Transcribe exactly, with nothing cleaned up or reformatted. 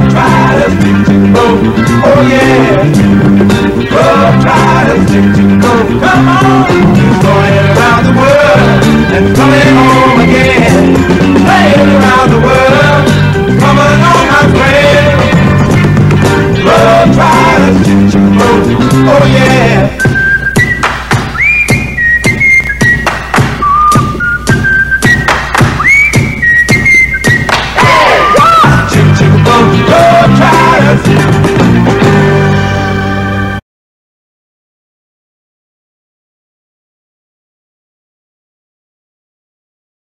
Rough Riders, oh, oh yeah, Rough Riders.